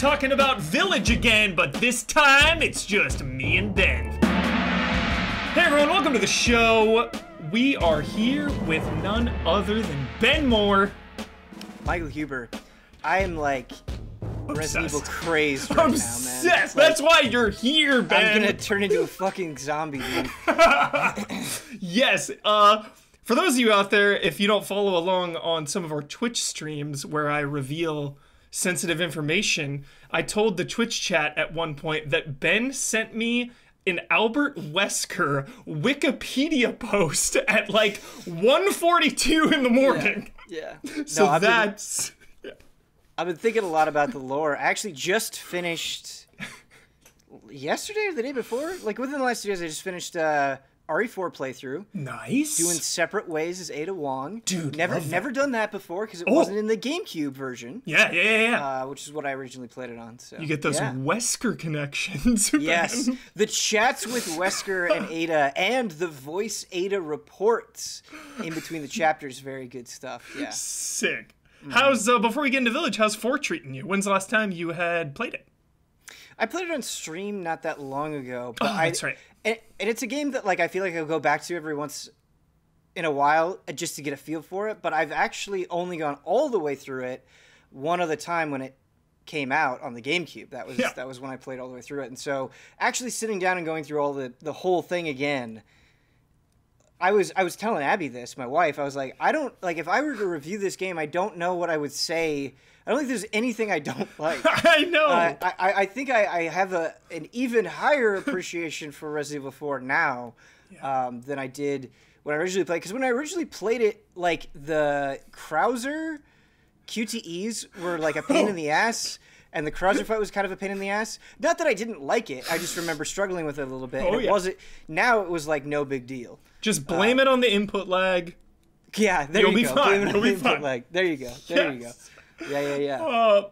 talking about Village again, but this time it's just me and Ben. Hey everyone, welcome to the show. We are here with none other than Ben Moore. Michael Huber. I am like obsessed. Resident Evil crazed right obsessed. Now, man. Like, that's why you're here, Ben. I'm gonna turn into a fucking zombie, dude. Yes, for those of you out there, if you don't follow along on some of our Twitch streams where I reveal sensitive information, I told the Twitch chat at one point that Ben sent me an Albert Wesker Wikipedia post at like 1:42 in the morning. Yeah. So no, I've been thinking a lot about the lore. I actually just finished yesterday or the day before, like within the last 2 days, I just finished RE4 playthrough. Nice. Doing Separate Ways as Ada Wong. Dude, never done that before because it wasn't in the GameCube version. Yeah. Which is what I originally played it on. So you get those Wesker connections. Yes, the chats with Wesker and Ada and the voice Ada reports in between the chapters. Very good stuff. Yeah. Sick. Mm-hmm. How's before we get into Village? How's 4 treating you? When's the last time you had played it? I played it on stream not that long ago. But that's right. And it's a game that, like, I feel like I'll go back to every once in a while just to get a feel for it. But I've actually only gone all the way through it one other time when it came out on the GameCube. That was when I played all the way through it. And so actually sitting down and going through all the whole thing again, I was telling Abby this, my wife. I was like, I don't, like, if I were to review this game, I don't know what I would say. I don't think there's anything I don't like. I know. I think I have an even higher appreciation for Resident Evil 4 now than I did when I originally played. Because when I originally played it, like, the Krauser QTEs were, like, a pain in the ass. And the Krauser fight was kind of a pain in the ass. Not that I didn't like it. I just remember struggling with it a little bit. Oh, and now it was, like, no big deal. Just blame it on the input lag. Yeah, there you go. Blame it on the input lag. There you go. There you go. Yeah.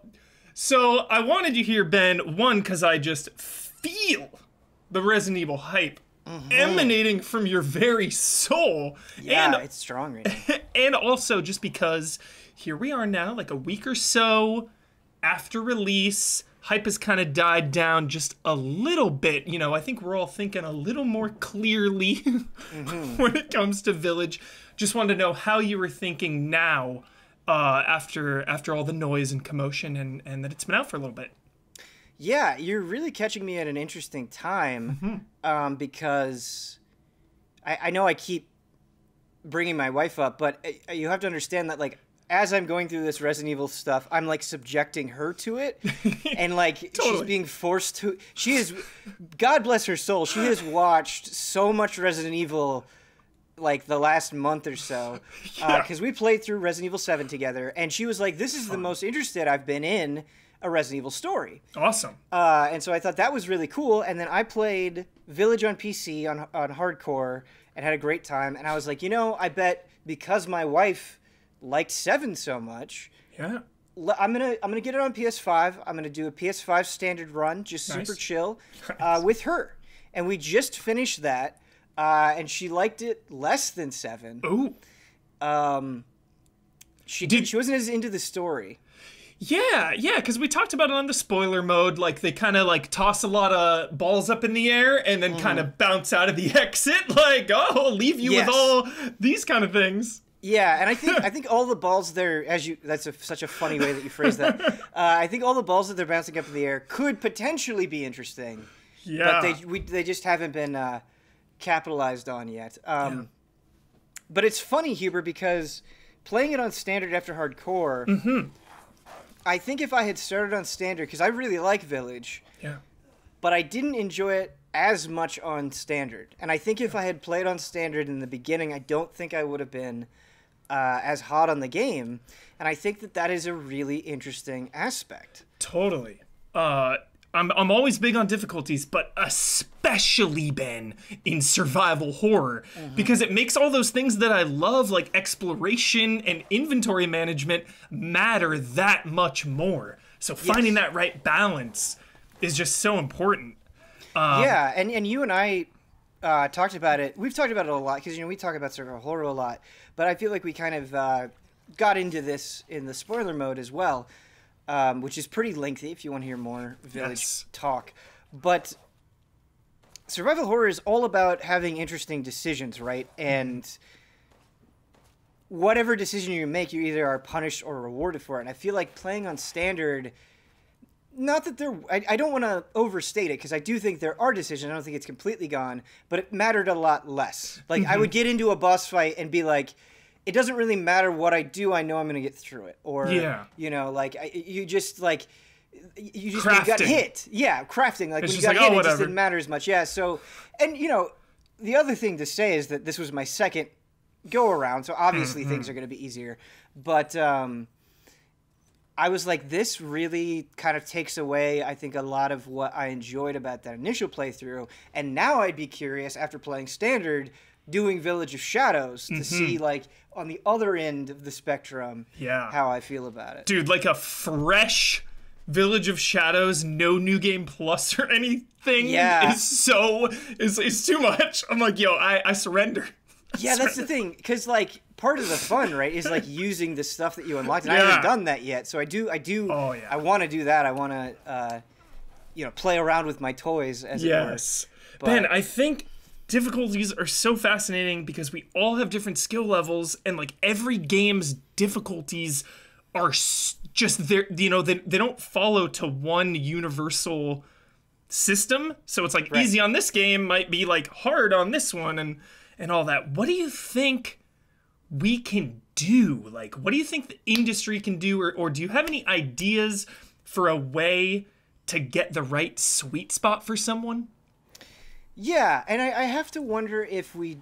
So I wanted you here, Ben, one, because I just feel the Resident Evil hype emanating from your very soul. Yeah, and it's strong right now. And also just because here we are now, like a week or so after release, hype has kind of died down just a little bit. You know, I think we're all thinking a little more clearly when it comes to Village. Just wanted to know how you were thinking now. After all the noise and commotion and that it's been out for a little bit. Yeah, you're really catching me at an interesting time because I know I keep bringing my wife up, but you have to understand that, like, as I'm going through this Resident Evil stuff, I'm, like, subjecting her to it, and, like, she's being forced to. She is, God bless her soul, she has watched so much Resident Evil, like, the last month or so, because we played through Resident Evil 7 together, and she was like, this is the most interested I've been in a Resident Evil story. Awesome. And so I thought that was really cool, and then I played Village on PC on Hardcore and had a great time, and I was like, you know, I bet because my wife liked 7 so much, I'm gonna get it on PS5. I'm gonna do a PS5 standard run, just super chill, with her. And we just finished that. And she liked it less than 7. Ooh. She wasn't as into the story. Yeah, because we talked about it on the spoiler mode. Like, they kind of, like, toss a lot of balls up in the air and then kind of bounce out of the exit. Like, oh, leave you with all these kind of things. Yeah, and I think all the balls there, that's such a funny way that you phrase that. I think all the balls that they're bouncing up in the air could potentially be interesting. Yeah. But they just haven't been capitalized on yet. But it's funny, Huber, because playing it on standard after Hardcore, I think if I had started on standard, because I really like Village, but I didn't enjoy it as much on standard. And I think if I had played on standard in the beginning, I don't think I would have been as hot on the game. And I think that is a really interesting aspect. Totally. I'm always big on difficulties, but especially, Ben, in survival horror, because it makes all those things that I love, like exploration and inventory management, matter that much more. So finding that right balance is just so important. And you and I talked about it. We've talked about it a lot because, you know, we talk about survival horror a lot, but I feel like we kind of got into this in the spoiler mode as well. which is pretty lengthy if you want to hear more Village talk. But survival horror is all about having interesting decisions, right? And whatever decision you make, you either are punished or rewarded for it. And I feel like playing on standard, not that there, I don't want to overstate it, because I do think there are decisions. I don't think it's completely gone, but it mattered a lot less. Like, I would get into a boss fight and be like, it doesn't really matter what I do. I know I'm going to get through it. Or, you know, like, you just got hit. Yeah, crafting. Like, it's when you got hit, it just didn't matter as much. Yeah, so, and, you know, the other thing to say is that this was my second go around, so obviously things are going to be easier, but I was like, this really kind of takes away, I think, a lot of what I enjoyed about that initial playthrough, and now I'd be curious, after playing standard, doing Village of Shadows, to see, like, on the other end of the spectrum, how I feel about it. Dude, like a fresh Village of Shadows, no new game plus or anything is so, is too much. I'm like, yo, I surrender. Yeah, that's the thing, because, like, part of the fun, right, is, like, using the stuff that you unlocked, and I haven't done that yet, so I do, oh, yeah. I want to do that, I want to, you know, play around with my toys, as it were. But Ben, I think difficulties are so fascinating, because we all have different skill levels, and, like, every game's difficulties are just, you know, they don't follow to one universal system, so it's, like, easy on this game might be, like, hard on this one, and all that. What do you think we can do? Like, what do you think the industry can do? Or do you have any ideas for a way to get the right sweet spot for someone? Yeah, and I have to wonder if we,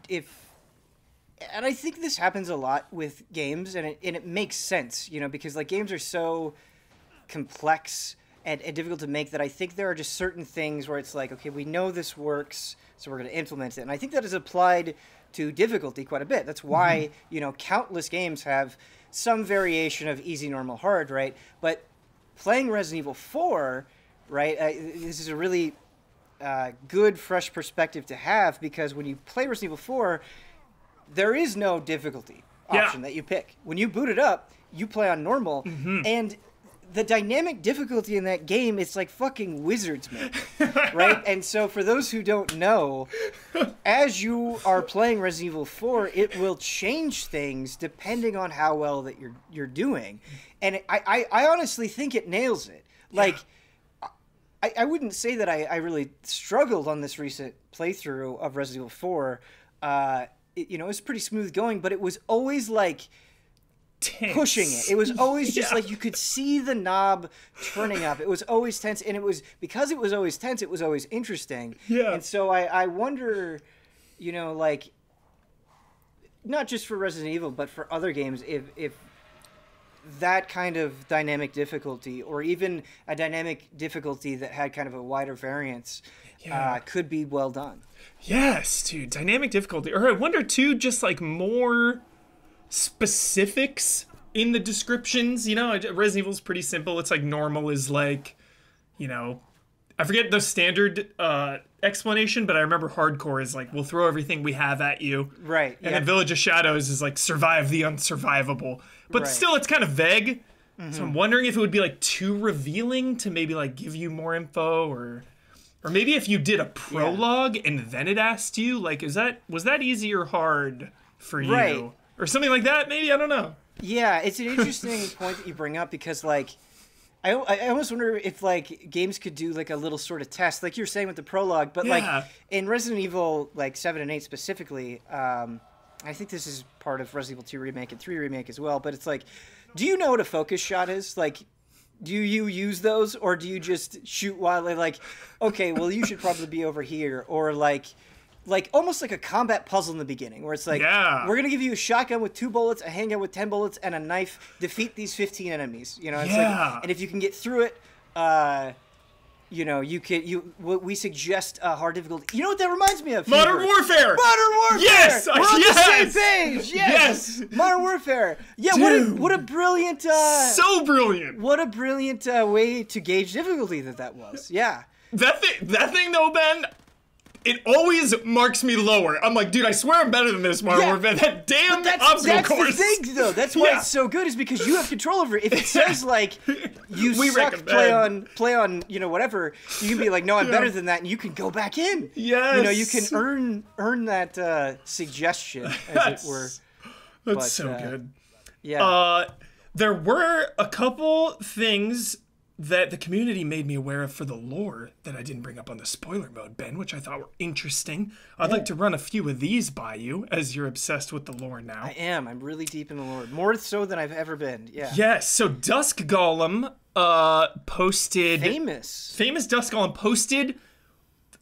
and I think this happens a lot with games, and it makes sense, you know, because, like, games are so complex and difficult to make that I think there are just certain things where it's like, okay, we know this works, so we're going to implement it. And I think that is applied to difficulty quite a bit. That's why, you know, countless games have some variation of easy, normal, hard, right? But playing Resident Evil 4, right, this is a really good, fresh perspective to have, because when you play Resident Evil 4, there is no difficulty option that you pick. When you boot it up, you play on normal, and the dynamic difficulty in that game, it's like fucking wizards, man, right? And so for those who don't know, as you are playing Resident Evil 4, it will change things depending on how well that you're doing. And I honestly think it nails it. Like, I wouldn't say that I really struggled on this recent playthrough of Resident Evil 4. You know, it was pretty smooth going, but it was always like, tense. Pushing it. It was always just like you could see the knob turning up. It was always tense, and it was because it was always tense, it was always interesting. Yeah. And so I wonder, you know, like, not just for Resident Evil, but for other games, if that kind of dynamic difficulty, or even a dynamic difficulty that had kind of a wider variance, could be well done. Yes, dude. Dynamic difficulty. Or I wonder too, just like more specifics in the descriptions. You know, Resident Evil is pretty simple. It's like normal is like, you know, I forget the standard explanation, but I remember hardcore is like, we'll throw everything we have at you. Right. And then Village of Shadows is like, survive the unsurvivable. But still, it's kind of vague. So I'm wondering if it would be like too revealing to maybe like give you more info, or maybe if you did a prologue and then it asked you, like, was that easy or hard for you? Right. Or something like that, maybe? I don't know. Yeah, it's an interesting point that you bring up, because, like, I almost wonder if, like, games could do, like, a little sort of test, like you were saying with the prologue, but, like, in Resident Evil, like, 7 and 8 specifically, I think this is part of Resident Evil 2 Remake and 3 Remake as well, but it's like, do you know what a focus shot is? Like, do you use those, or do you just shoot wildly? Like, okay, well, you should probably be over here, or, like almost like a combat puzzle in the beginning, where it's like, we're going to give you a shotgun with 2 bullets, a handgun with 10 bullets, and a knife. Defeat these 15 enemies. You know, it's like, and if you can get through it, you know, you could, we suggest a hard difficulty. You know what that reminds me of? Modern Warfare! Modern Warfare! Yes! We're on the same page! Yes! Modern Warfare! Yeah, dude, what a brilliant, so brilliant! What a brilliant way to gauge difficulty that was. Yeah. That thing though, Ben, it always marks me lower. I'm like, dude, I swear I'm better than this, Modern Warfare. That damn obstacle course. That's the thing, though. That's why it's so good, is because you have control over it. If it says, like, you play on, you know, whatever, you can be like, no, I'm better than that, and you can go back in. Yes. You know, you can earn that suggestion, as it were. That's so good. Yeah. There were a couple things that the community made me aware of for the lore that I didn't bring up on the spoiler mode, Ben, which I thought were interesting. I'd like to run a few of these by you, as you're obsessed with the lore now. I am. I'm really deep in the lore. More so than I've ever been. Yeah. Yes. So Dusk Golem posted... Famous Dusk Golem posted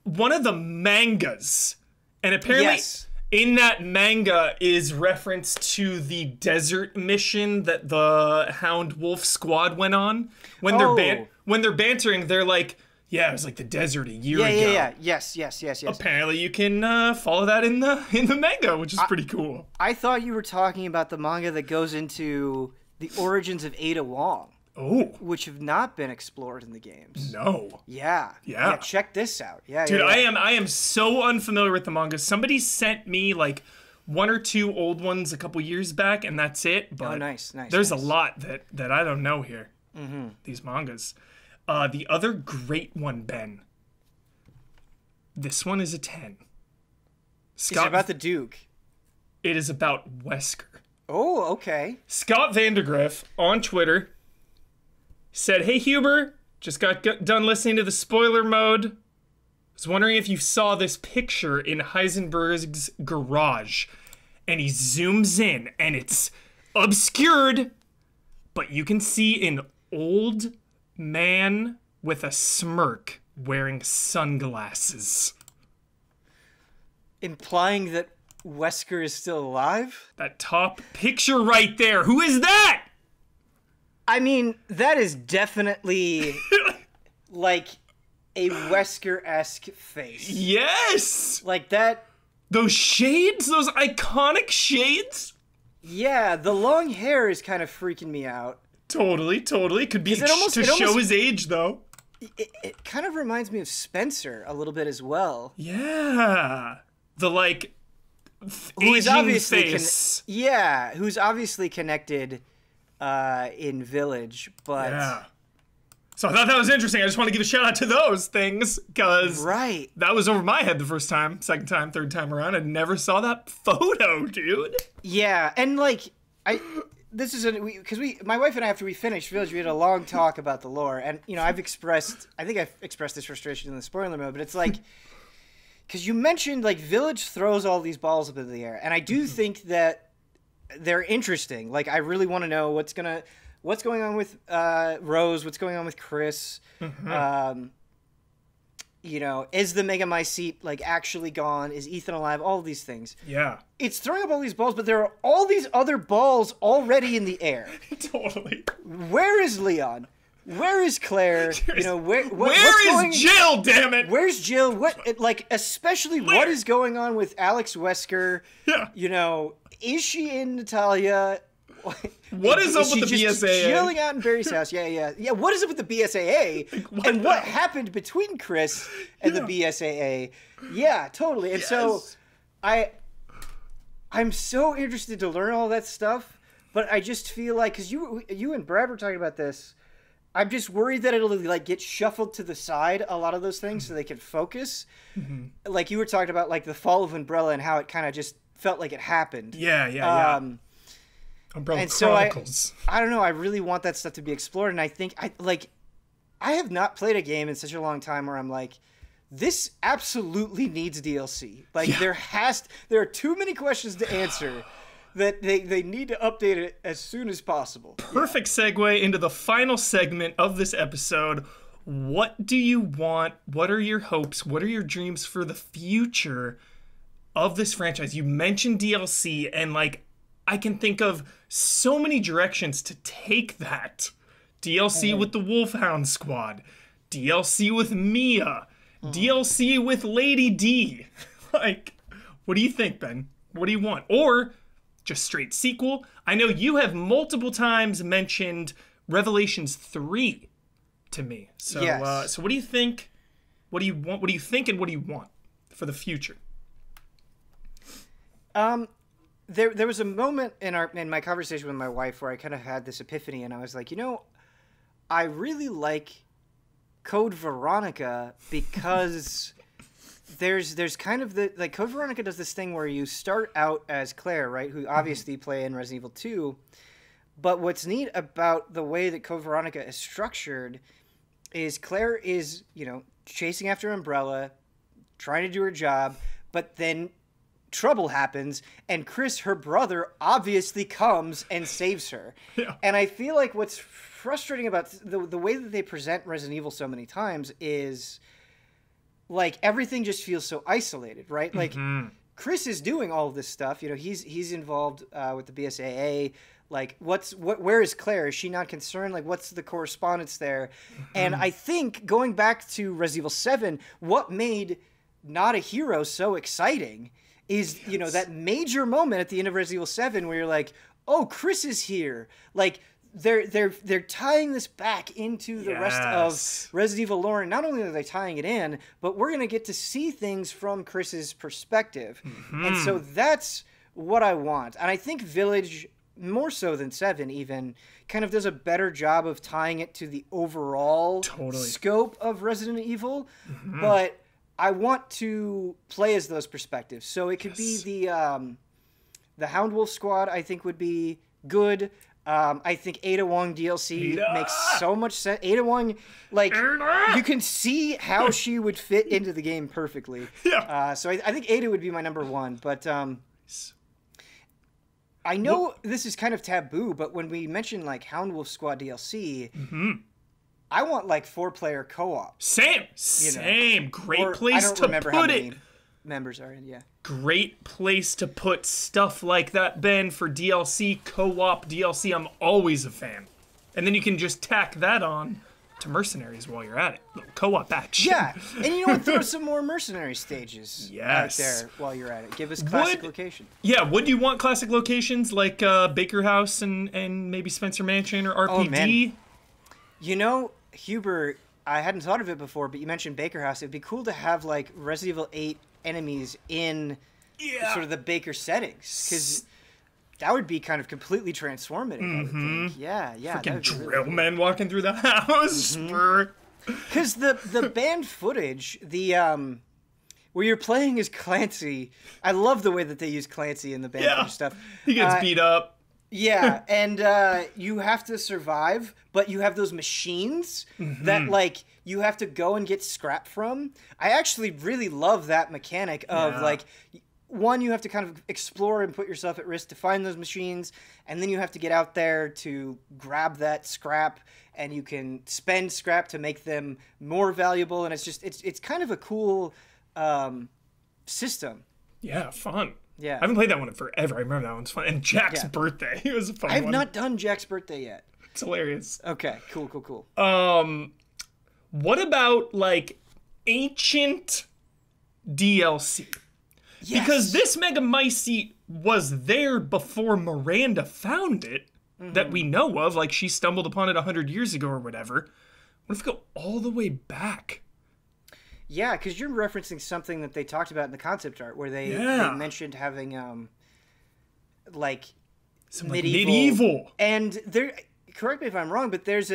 one of the mangas. And apparently... Yes. In that manga is reference to the desert mission that the Hound Wolf squad went on. When they're bantering, they're like, "Yeah, it was like the desert a year ago." Yeah. Apparently, you can follow that in the manga, which is pretty cool. I thought you were talking about the manga that goes into the origins of Ada Wong. Oh. Which have not been explored in the games. No. Yeah. Yeah. Yeah, check this out. Yeah. Dude, yeah, yeah. I am so unfamiliar with the manga. Somebody sent me like one or two old ones a couple years back, and that's it. But there's a lot that I don't know here. Mm-hmm. These mangas. The other great one, Ben. This one is a 10. It's about the Duke. It is about Wesker. Oh, okay. Scott Vandergriff on Twitter said, "Hey Huber, just got done listening to the spoiler mode. Was wondering if you saw this picture in Heisenberg's garage." And he zooms in, and it's obscured, but you can see an old man with a smirk wearing sunglasses. Implying that Wesker is still alive? That top picture right there, who is that? I mean, that is definitely like a Wesker-esque face. Yes! Like that. Those shades? Those iconic shades? Yeah, the long hair is kind of freaking me out. Totally, totally. Could be to show his age, though. It kind of reminds me of Spencer a little bit as well. Yeah. The, like, aging face. Yeah, who's obviously connected... in Village, but... Yeah. So I thought that was interesting. I just want to give a shout out to those things, because that was over my head the first time, second time, third time around. I never saw that photo, dude. Yeah, and like, my wife and I, after we finished Village, we had a long talk about the lore, and you know, I think I've expressed this frustration in the spoiler mode, but it's like, because you mentioned like Village throws all these balls up in the air, and I do think that they're interesting. Like, I really want to know what's going on with Rose, what's going on with Chris. Mm-hmm. You know, is the Megamycete like actually gone? Is Ethan alive? All of these things. Yeah. It's throwing up all these balls, but there are all these other balls already in the air. Totally. Where is Leon? Where is Claire? You know, where is Jill? Damn it! Where's Jill? What, like, especially what is going on with Alex Wesker? Yeah. You know, is she in Natalia? What is up with the BSAA? Chilling out in Barry's house. Yeah, yeah, yeah. What is up with the BSAA? Like, what happened between Chris and the BSAA? Yeah, totally. And so, I'm so interested to learn all that stuff, but I just feel like, because you and Brad were talking about this. I'm just worried that it'll like get shuffled to the side, a lot of those things, so they can focus. Mm-hmm. Like you were talking about, like the fall of Umbrella and how it kind of just felt like it happened. Yeah, yeah, yeah. Umbrella Chronicles. So I don't know. I really want that stuff to be explored, and I think I have not played a game in such a long time where I'm like, this absolutely needs DLC. Like there are too many questions to answer. That they need to update it as soon as possible. Perfect segue into the final segment of this episode. What do you want? What are your hopes? What are your dreams for the future of this franchise? You mentioned DLC, and like, I can think of so many directions to take that. DLC with the Wolfhound Squad. DLC with Mia. DLC with Lady D. Like, what do you think, Ben? What do you want? Or... just straight sequel. I know you have multiple times mentioned Revelations 3 to me. So, so what do you think? What do you want? What do you think and what do you want? for the future. There was a moment in my conversation with my wife where I kind of had this epiphany, and I was like, you know, I really like Code Veronica because there's kind of the, like, Code Veronica does this thing where you start out as Claire, right, who obviously play in Resident Evil 2, but what's neat about the way that Code Veronica is structured is Claire is, you know, chasing after Umbrella, trying to do her job, but then trouble happens, and Chris, her brother, obviously comes and saves her. Yeah. And I feel like what's frustrating about the way that they present Resident Evil so many times is, like, everything just feels so isolated, right? Mm-hmm. Like, Chris is doing all of this stuff. You know, he's involved with the BSAA. Like, where is Claire? Is she not concerned? Like, what's the correspondence there? Mm-hmm. And I think, going back to Resident Evil 7, what made Not a Hero so exciting is, yes, you know, that major moment at the end of Resident Evil 7 where you're like, oh, Chris is here. Like, they're tying this back into the, yes, rest of Resident Evil lore, and not only are they tying it in, but we're going to get to see things from Chris's perspective. Mm-hmm. And so that's what I want. And I think Village, more so than 7 even, kind of does a better job of tying it to the overall scope of Resident Evil. Mm-hmm. But I want to play as those perspectives. So it could, yes, be the Hound Wolf squad, I think, would be good. I think Ada Wong DLC makes so much sense. Ada Wong, like, you can see how she would fit into the game perfectly. Yeah. So I think Ada would be my number one. But I know this is kind of taboo, but when we mention, like, Hound Wolf squad DLC, mm-hmm, I want, like, 4-player co-op. Same. Great place to put it. Members are in, yeah. Great place to put stuff like that, Ben, for DLC, co-op DLC. I'm always a fan. And then you can just tack that on to mercenaries while you're at it. Little co-op action. Yeah, and you know what? Throw some more mercenary stages, yes, right there while you're at it. Give us classic locations. Yeah, would you want classic locations like Baker House and maybe Spencer Mansion or RPD? Oh, man. You know, Huber, I hadn't thought of it before, but you mentioned Baker House. It'd be cool to have, like, Resident Evil 8 enemies in, yeah, sort of the Baker settings, because that would be kind of completely transformative. Mm-hmm. I would think. Yeah, yeah. Freaking drill really cool men walking through the house. Because the band footage, the where you're playing as Clancy, I love the way that they use Clancy in the band, yeah, footage stuff. He gets beat up. Yeah, and you have to survive, but you have those machines, mm-hmm, that, like, you have to go and get scrap from. I actually really love that mechanic of, yeah, like, one, you have to kind of explore and put yourself at risk to find those machines, and then you have to get out there to grab that scrap, and you can spend scrap to make them more valuable, and it's just, it's kind of a cool system. Yeah, fun. Yeah, I haven't played that one in forever. I remember that one's fun. And Jack's, yeah, birthday, it was a fun one. I have not done Jack's birthday yet. It's hilarious. Okay, cool. What about, like, ancient DLC? Yes. Because this Megamycete was there before Miranda found it, mm-hmm, that we know of. Like, she stumbled upon it 100 years ago or whatever. What if we go all the way back? Yeah, because you're referencing something that they talked about in the concept art, where they, yeah, they mentioned having, like, some medieval. And there, correct me if I'm wrong, but there's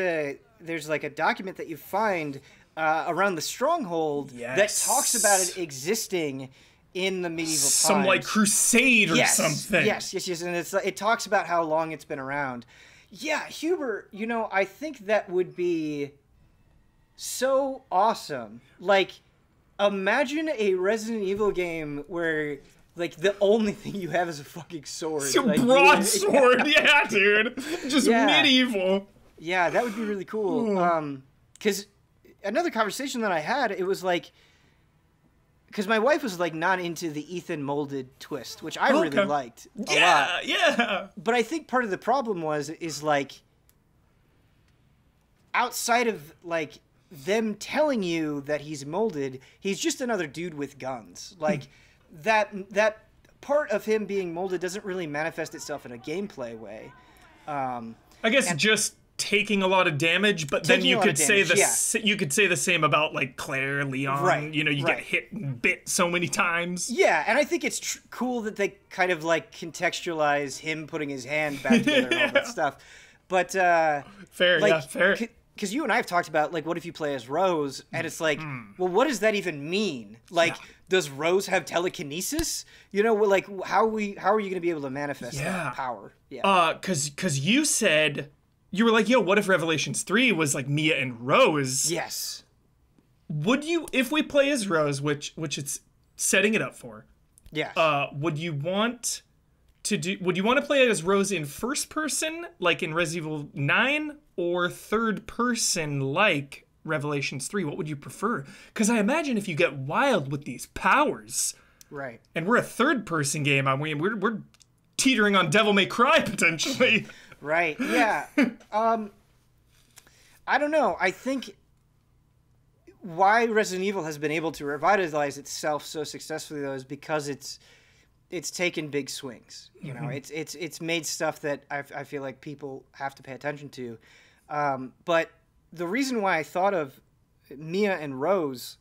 like a document that you find around the stronghold, yes, that talks about it existing in the medieval times. Some, like, crusade or, yes, something. Yes, and it talks about how long it's been around. Yeah, Huber, you know, I think that would be so awesome. Like, imagine a Resident Evil game where, like, the only thing you have is a fucking sword. It's a, like, broadsword, yeah, dude. Just, yeah, medieval. Yeah, that would be really cool. Because another conversation that I had, it was like, because my wife was, like, not into the Ethan molded twist, which I really liked a, yeah, lot. Yeah. But I think part of the problem is like, outside of, like, them telling you that he's molded, he's just another dude with guns. Like, that part of him being molded doesn't really manifest itself in a gameplay way. I guess just taking a lot of damage, but then you could say the you could say the same about like Claire, Leon. Right, you know, you get hit and bit so many times. Yeah, and I think it's cool that they kind of like contextualize him putting his hand back together and all that stuff. But fair, like, yeah, fair. Because you and I have talked about, like, what if you play as Rose? And it's like, well, what does that even mean? Like, does Rose have telekinesis? You know, like, how are you going to be able to manifest that power? Yeah. Because you said, you were like, yo, what if Revelations 3 was, like, Mia and Rose? Yes. Would you, if we play as Rose, which it's setting it up for, would you want to do, would you want to play as Rose in first person, like in Resident Evil 9? Or third person like Revelations 3, what would you prefer? Because I imagine if you get wild with these powers, right? And we're a third person game, I mean, we're teetering on Devil May Cry potentially. Right? Yeah. I don't know. I think why Resident Evil has been able to revitalize itself so successfully though is because it's taken big swings. You know, it's made stuff that I feel like people have to pay attention to. But the reason why I thought of Mia and Rose,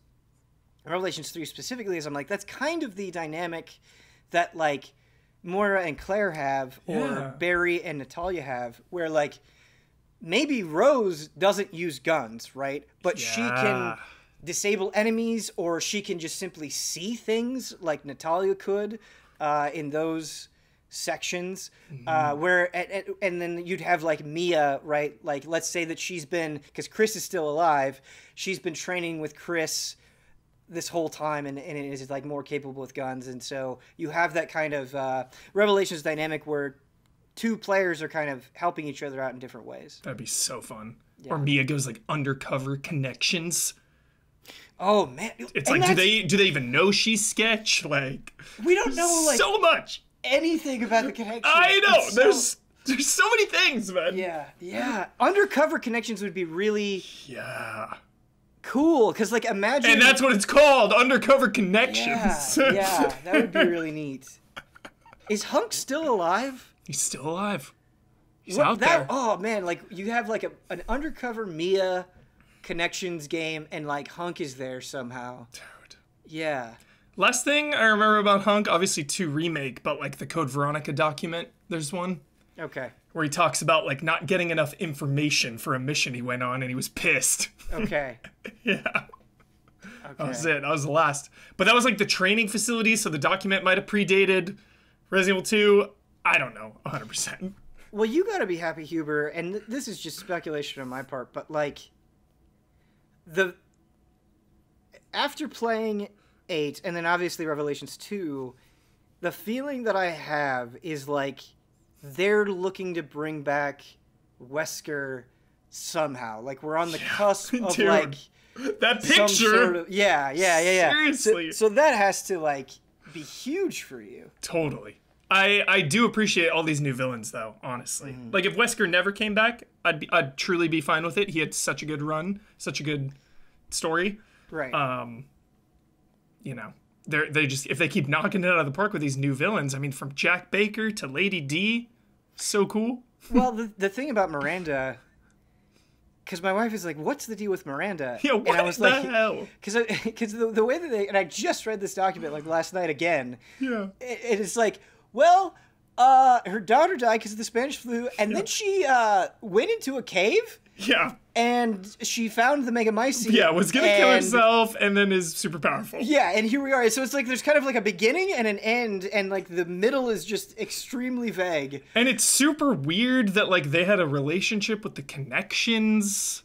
Revelations 3 specifically, is I'm like, that's kind of the dynamic that, like, Moira and Claire have, or Barry and Natalia have, where, like, maybe Rose doesn't use guns, right? But she can disable enemies, or she can just simply see things like Natalia could in those sections where and then you'd have like Mia, right? Like, let's say that she's been, because Chris is still alive, she's been training with Chris this whole time and is like more capable with guns, and so you have that kind of Revelations dynamic where two players are kind of helping each other out in different ways. That'd be so fun. Or Mia goes like undercover connections. Oh man, it's like, do they even know she's sketch? Like, we don't know like so much. Anything about the connection. I know. There's so many things, man. Yeah. Undercover connections would be really cool, cuz like imagine. And that's what it's called, undercover connections. Yeah, that would be really neat. Is Hunk still alive? He's still alive. He's out there. Oh man, like you have like an undercover Mia connections game, and like Hunk is there somehow. Dude. Yeah. Last thing I remember about Hunk, obviously 2 remake, but like the Code Veronica document, there's one. Okay. Where he talks about like not getting enough information for a mission he went on, and he was pissed. Okay. Okay. That was it. That was the last. But that was like the training facility, so the document might have predated Resident Evil 2. I don't know, 100%. Well, you gotta be happy, Huber, and this is just speculation on my part, but like, after playing 8 and then obviously Revelations 2, the feeling that I have is like they're looking to bring back Wesker somehow. Like we're on the cusp of like that picture. Sort of, yeah. Seriously. So that has to like be huge for you. Totally. I do appreciate all these new villains though, honestly. Like if Wesker never came back, I'd truly be fine with it. He had such a good run, such a good story. Right. You know, they just, if they keep knocking it out of the park with these new villains, I mean, from Jack Baker to Lady D, so cool. Well, the thing about Miranda, because my wife is like, "What's the deal with Miranda?" Yeah, what and I was the like, hell? Because the way that they, and I just read this document like last night again. Yeah. It is like, well, her daughter died because of the Spanish flu, and then she went into a cave. Yeah. And she found the Megamycete. Yeah, was going to kill herself, and then is super powerful. Yeah, and here we are. So it's like there's kind of like a beginning and an end, and like the middle is just extremely vague. And it's super weird that like they had a relationship with the connections.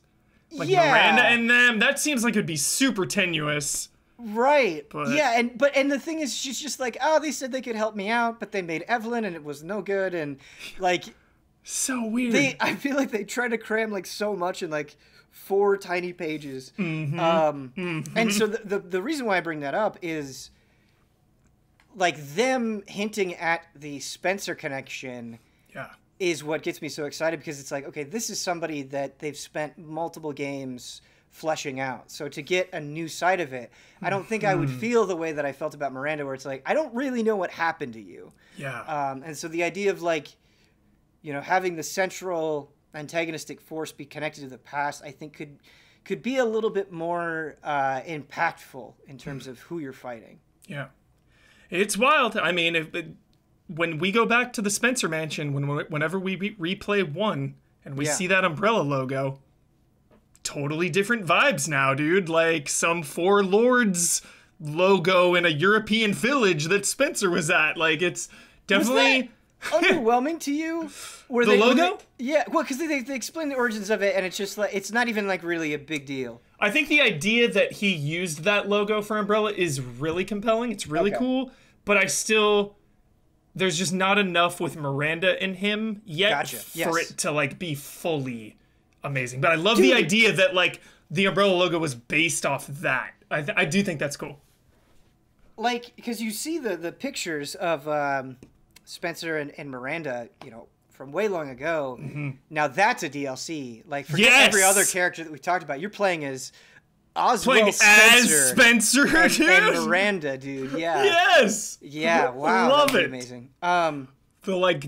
Like Miranda and them. That seems like it'd be super tenuous. Right. But yeah, and the thing is, she's just like, oh, they said they could help me out, but they made Evelyn and it was no good, and like so weird. I feel like they try to cram like so much in like 4 tiny pages. And so the reason why I bring that up is like them hinting at the Spencer connection is what gets me so excited, because it's like, okay, this is somebody that they've spent multiple games fleshing out. So to get a new side of it, I don't think I would feel the way that I felt about Miranda, where it's like, I don't really know what happened to you. And so the idea of like, you know, having the central antagonistic force be connected to the past, I think could be a little bit more impactful in terms of who you're fighting. Yeah. It's wild. I mean, when we go back to the Spencer Mansion, whenever we replay 1 and we see that Umbrella logo, totally different vibes now, dude. Like some Four Lords logo in a European village that Spencer was at. Like, it's definitely... Underwhelming to you? Were the logo? Yeah, well, because they explain the origins of it, and it's just like, it's not even like really a big deal. I think the idea that he used that logo for Umbrella is really compelling. It's really cool, but I still, there's just not enough with Miranda in him yet for it to like be fully amazing. But I love the idea that like the Umbrella logo was based off that. I do think that's cool. Like, because you see the pictures of Spencer and Miranda, you know, from way long ago. Mm-hmm. Now that's a DLC. Like, forget every other character that we talked about. You're playing as Oswald Spencer and Miranda, dude. Yeah. Yes. Yeah. Wow. Love it. Amazing. The like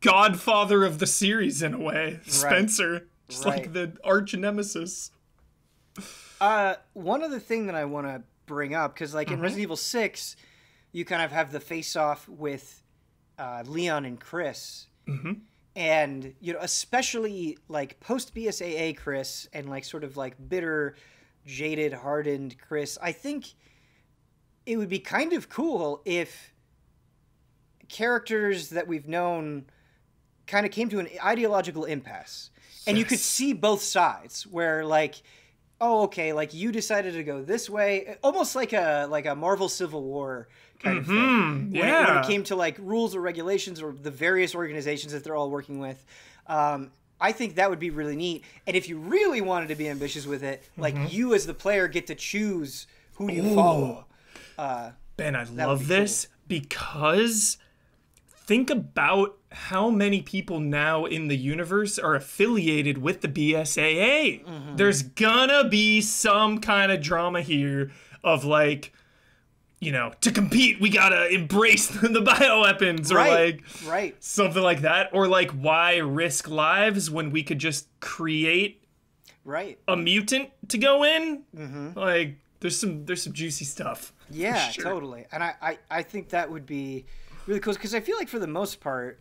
godfather of the series in a way, Spencer. Just like the arch nemesis. One other thing that I want to bring up, because like in Resident Evil 6. You kind of have the face-off with Leon and Chris. Mm-hmm. And, you know, especially, like, post-BSAA Chris and, like, sort of, like, bitter, jaded, hardened Chris. I think it would be kind of cool if characters that we've known kind of came to an ideological impasse. Yes. And you could see both sides where, like... oh, okay, like, you decided to go this way. Almost like a Marvel Civil War kind of thing. When it came to, like, rules or regulations or the various organizations that they're all working with. I think that would be really neat. And if you really wanted to be ambitious with it, like, you as the player get to choose who you follow. Ben, I love this because think about how many people now in the universe are affiliated with the BSAA. Mm-hmm. There's gonna be some kind of drama here of like, you know, to compete, we gotta embrace the bioweapons or like something like that. Or like, why risk lives when we could just create a mutant to go in? Mm-hmm. Like, there's some juicy stuff. Yeah, totally. And I think that would be really cool because I feel like for the most part,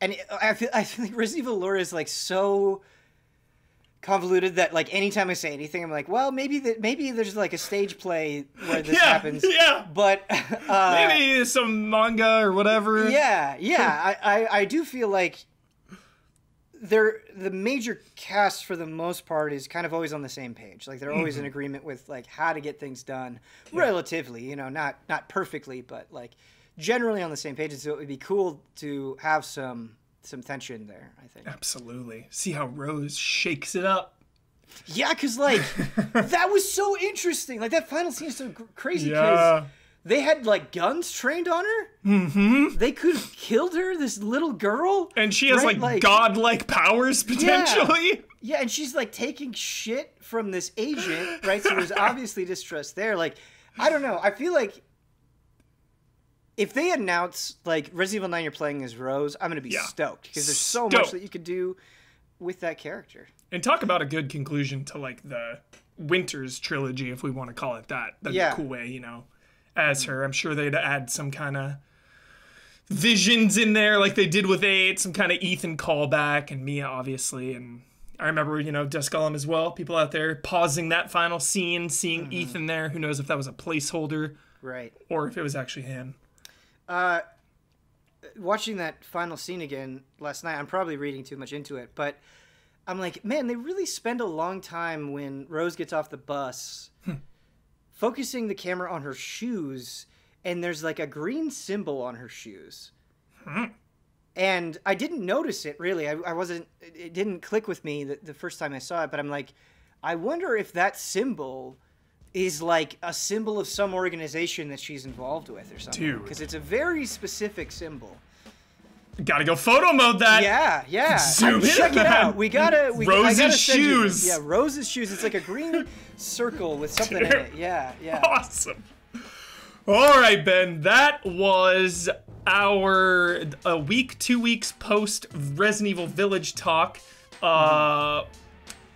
and I feel like Resident Evil lore is like so convoluted that like anytime I say anything, I'm like, well, maybe there's like a stage play where this happens. Yeah. But maybe some manga or whatever. Yeah, yeah. I do feel like the major cast for the most part is kind of always on the same page. Like they're always in agreement with like how to get things done, relatively. You know, not perfectly, but like. Generally on the same page, and so it would be cool to have some tension there, I think. Absolutely. See how Rose shakes it up. Yeah, because, like, that was so interesting. Like, that final scene is so crazy because they had, like, guns trained on her. Mm-hmm. They could have killed her, this little girl. And she has, like godlike powers, potentially. Yeah. Yeah, and she's, like, taking shit from this agent, right? So there's obviously distrust there. Like, I don't know. I feel like... if they announce, like, Resident Evil 9 you're playing as Rose, I'm going to be stoked. Because there's so much that you could do with that character. And talk about a good conclusion to, like, the Winters trilogy, if we want to call it that. That's a cool way, you know, as her. I'm sure they'd add some kind of visions in there, like they did with 8. Some kind of Ethan callback and Mia, obviously. And I remember, you know, Dusk Golem as well. People out there pausing that final scene, seeing Ethan there. Who knows if that was a placeholder. Right. Or if it was actually him. Watching that final scene again last night, I'm probably reading too much into it, but I'm like, man, they really spend a long time when Rose gets off the bus focusing the camera on her shoes, and there's like a green symbol on her shoes. And I didn't notice it really. It didn't click with me the first time I saw it, but I'm like, I wonder if that symbol is like a symbol of some organization that she's involved with or something. Because it's a very specific symbol. Gotta go photo mode that. Yeah, yeah. Zoom check it out. We Rose's shoes. Yeah, Rose's shoes. It's like a green circle with something in it. Yeah, yeah. Awesome. All right, Ben. That was our week, 2 weeks post Resident Evil Village talk.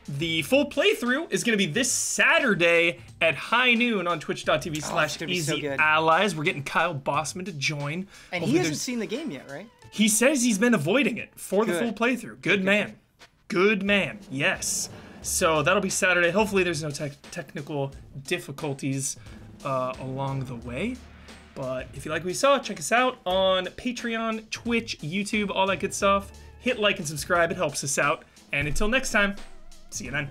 The full playthrough is going to be this Saturday at high noon on twitch.tv/EasyAllies. We're getting Kyle Bossman to join. And he hasn't seen the game yet, right? He says he's been avoiding it for the full playthrough. Good man. Good man. Yes. So that'll be Saturday. Hopefully there's no technical difficulties along the way. But if you like what you saw, check us out on Patreon, Twitch, YouTube, all that good stuff. Hit like and subscribe. It helps us out. And until next time, see you then.